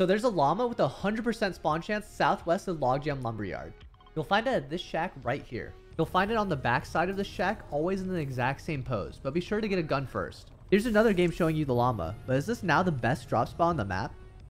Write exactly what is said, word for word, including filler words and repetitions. So there's a llama with a one hundred percent spawn chance southwest of Logjam Lumberyard. You'll find it at this shack right here. You'll find it on the back side of the shack, always in the exact same pose, but be sure to get a gun first. Here's another game showing you the llama, but is this now the best drop spot on the map?